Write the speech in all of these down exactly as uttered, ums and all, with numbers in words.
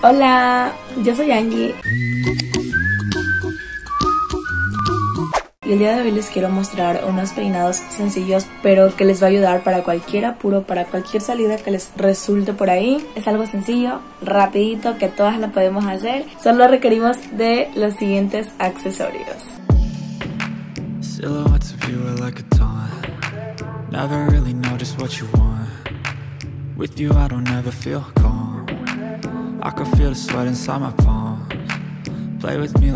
Hola, yo soy Angie y el día de hoy les quiero mostrar unos peinados sencillos pero que les va a ayudar para cualquier apuro, para cualquier salida que les resulte por ahí. Es algo sencillo, rapidito, que todas lo podemos hacer, solo requerimos de los siguientes accesorios.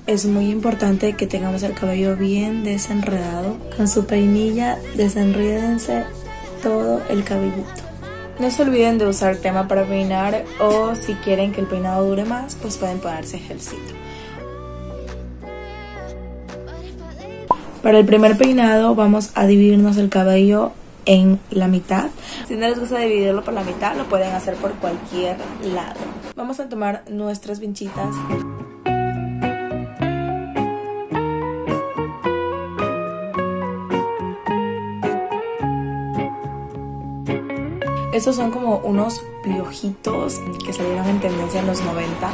Es muy importante que tengamos el cabello bien desenredado. Con su peinilla desenrídense todo el cabellito. No se olviden de usar crema para peinar, o si quieren que el peinado dure más, pues pueden ponerse gelcito. Para el primer peinado vamos a dividirnos el cabello en la mitad. Si no les gusta dividirlo por la mitad, lo pueden hacer por cualquier lado. Vamos a tomar nuestras vinchitas. Estos son como unos piojitos que salieron en tendencia en los noventa.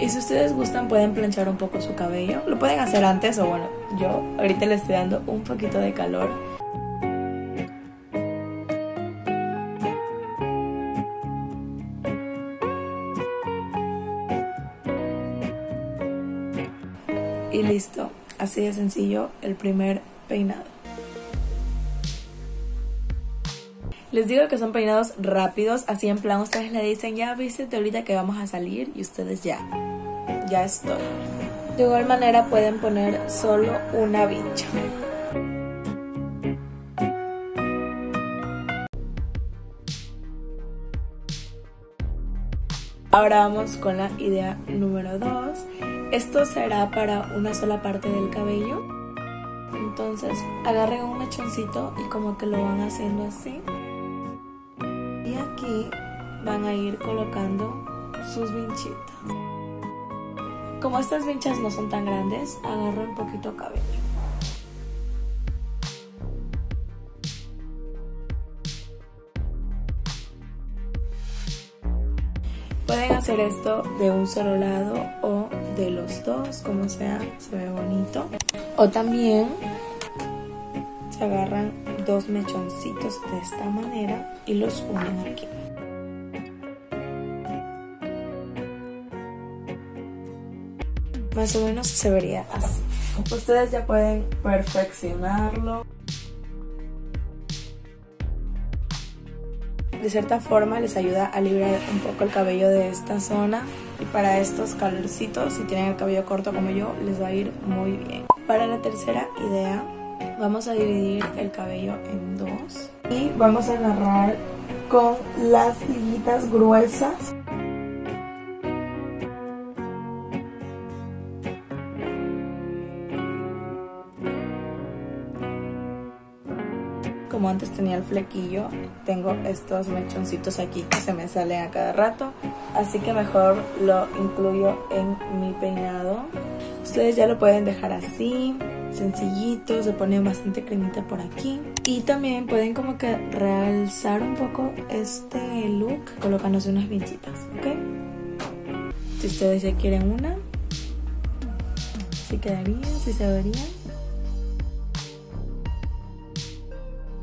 Y si ustedes gustan, pueden planchar un poco su cabello. Lo pueden hacer antes, o bueno, yo ahorita le estoy dando un poquito de calor. Y listo, así de sencillo el primer peinado. Les digo que son peinados rápidos, así en plan ustedes le dicen: ya vístete ahorita que vamos a salir, y ustedes ya, ya es todo. De igual manera pueden poner solo una vincha. Ahora vamos con la idea número dos. Esto será para una sola parte del cabello. Entonces agarren un mechoncito y como que lo van haciendo así. Y aquí van a ir colocando sus vinchitas. Como estas vinchas no son tan grandes, agarro un poquito cabello. Pueden hacer esto de un solo lado o de los dos, como sea, se ve bonito. O también se agarran dos mechoncitos de esta manera y los unen aquí. Más o menos se vería así. Ustedes ya pueden perfeccionarlo. De cierta forma les ayuda a liberar un poco el cabello de esta zona. Y para estos calorcitos, si tienen el cabello corto como yo, les va a ir muy bien. Para la tercera idea, vamos a dividir el cabello en dos y vamos a agarrar con las liguitas gruesas. Como antes tenía el flequillo, tengo estos mechoncitos aquí que se me salen a cada rato, así que mejor lo incluyo en mi peinado. Ustedes ya lo pueden dejar así, sencillito, se pone bastante cremita por aquí. Y también pueden como que realzar un poco este look colocándose unas vinchitas, ¿ok? Si ustedes ya quieren una, así quedaría, así se vería.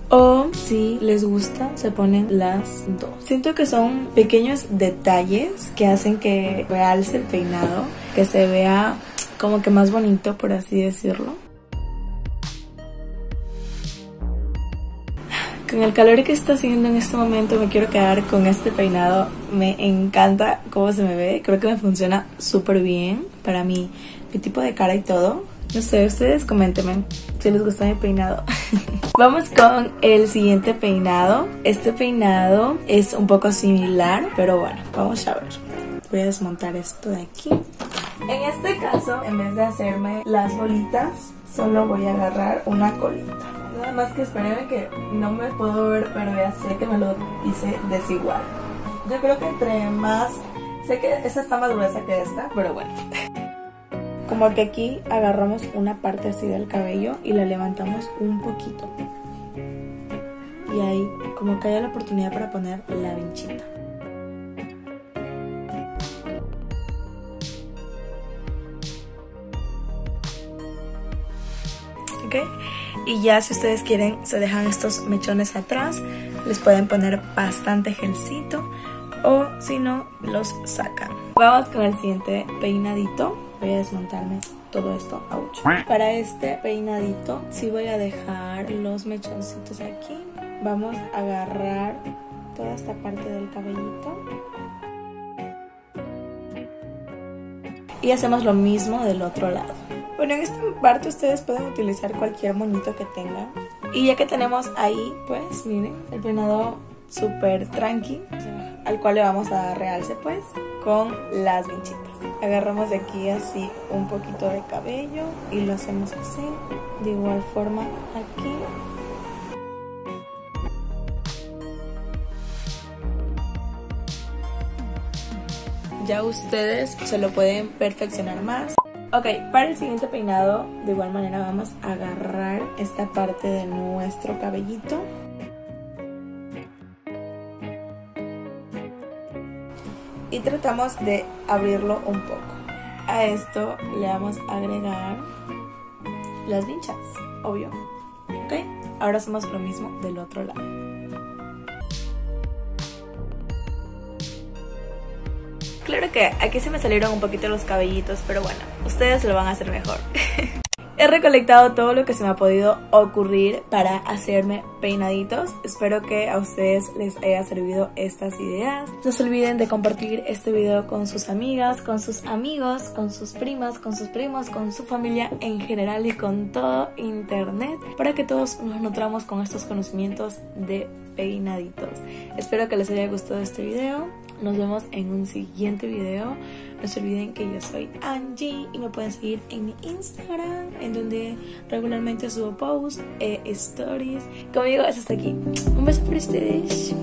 O si les gusta, se ponen las dos. Siento que son pequeños detalles que hacen que realce el peinado, que se vea como que más bonito, por así decirlo. Con el calor que está haciendo en este momento, me quiero quedar con este peinado. Me encanta cómo se me ve. Creo que me funciona súper bien para mí, mi tipo de cara y todo. No sé, ustedes coméntenme si les gusta mi peinado. Vamos con el siguiente peinado. Este peinado es un poco similar, pero bueno, vamos a ver. Voy a desmontar esto de aquí. En este caso, en vez de hacerme las bolitas, solo voy a agarrar una colita. Nada más que espérenme, que no me puedo ver, pero ya sé que me lo hice desigual. Yo creo que entre más... sé que esta está más gruesa que esta, pero bueno. Como que aquí agarramos una parte así del cabello y la levantamos un poquito. Y ahí como que hay la oportunidad para poner la vinchita. ¿ok? Y ya si ustedes quieren, se dejan estos mechones atrás, les pueden poner bastante gelcito o si no, los sacan. Vamos con el siguiente peinadito. Voy a desmontarme todo esto. Ouch. Para este peinadito sí voy a dejar los mechoncitos aquí. Vamos a agarrar toda esta parte del cabellito. Y hacemos lo mismo del otro lado. Bueno, en esta parte ustedes pueden utilizar cualquier moñito que tengan. Y ya que tenemos ahí, pues miren, el peinado súper tranqui, al cual le vamos a dar realce pues con las vinchitas. Agarramos de aquí así un poquito de cabello y lo hacemos así, de igual forma aquí. Ya ustedes se lo pueden perfeccionar más. Ok, para el siguiente peinado de igual manera vamos a agarrar esta parte de nuestro cabellito. Y tratamos de abrirlo un poco. A esto le vamos a agregar las vinchas, obvio. Ok, ahora hacemos lo mismo del otro lado. Claro que aquí se me salieron un poquito los cabellitos, pero bueno, ustedes lo van a hacer mejor. He recolectado todo lo que se me ha podido ocurrir para hacerme peinaditos. Espero que a ustedes les haya servido estas ideas. No se olviden de compartir este video con sus amigas, con sus amigos, con sus primas, con sus primos, con su familia en general y con todo internet, para que todos nos nutramos con estos conocimientos de peinaditos. Espero que les haya gustado este video. Nos vemos en un siguiente video. No se olviden que yo soy Angie y me pueden seguir en mi Instagram, en donde regularmente subo posts, eh, stories. Conmigo es hasta aquí. Un beso por ustedes.